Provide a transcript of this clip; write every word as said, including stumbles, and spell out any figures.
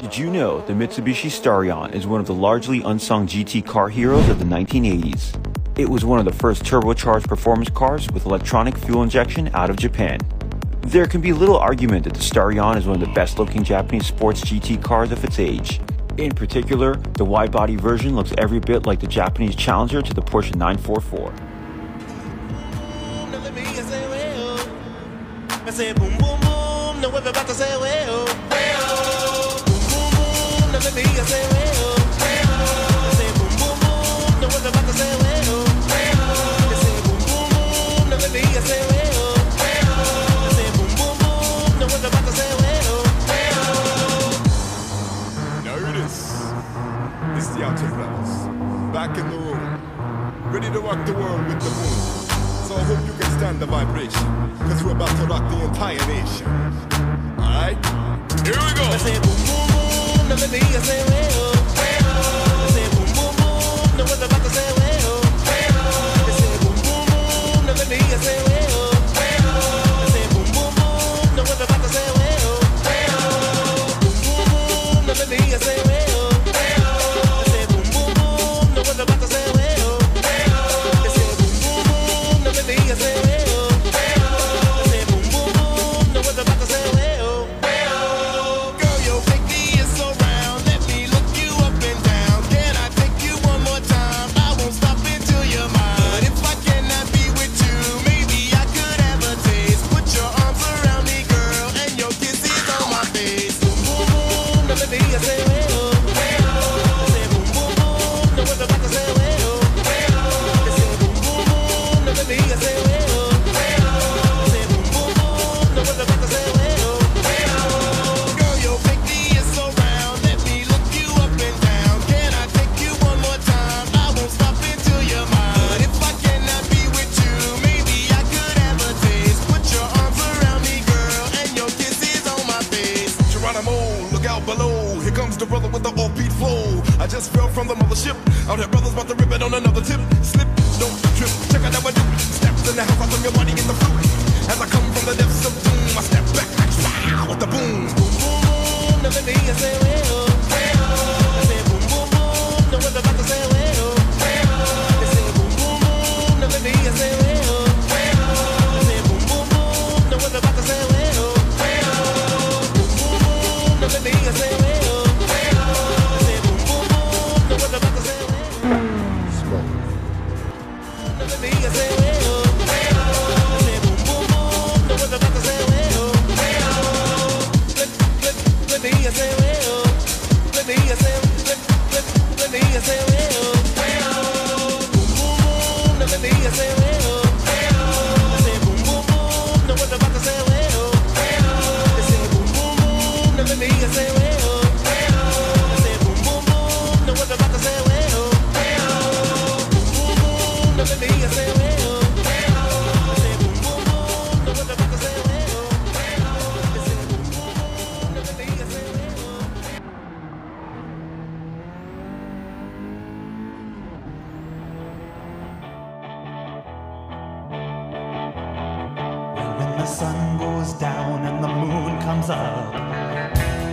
Did you know the Mitsubishi Starion is one of the largely unsung G T car heroes of the nineteen eighties? It was one of the first turbocharged performance cars with electronic fuel injection out of Japan. There can be little argument that the Starion is one of the best-looking Japanese sports G T cars of its age. In particular, the wide-body version looks every bit like the Japanese challenger to the Porsche nine four four. This is the outer fellas, back in the room, ready to rock the world with the moon. So I hope you can stand the vibration, cause we're about to rock the entire nation. Alright, here we go! I say boom boom boom, now let me I say way oh, way oh. I say boom boom boom, now we're about to say way oh, way oh. I say boom boom boom, now let me I say way oh, way oh. I say boom boom boom, now we're about to say way oh, way oh. Boom boom boom, now let me I say way oh. Look out below, here comes the brother with the offbeat flow. I just fell from the mothership, out here brothers about to rip it on another tip. Slip, don't trip, check out how I do. Steps in the house, I turn your body in the fluid. As I come from the depths of doom, I step back, I with the boom. Boom, boom, boom, now let me say way oh, way oh. I say boom, boom, boom, now we're about to say way oh, way oh. I say boom, boom, boom, now let me say way oh, way oh. I say boom, boom, boom, now we're about to say way oh. The sun goes down and the moon comes up.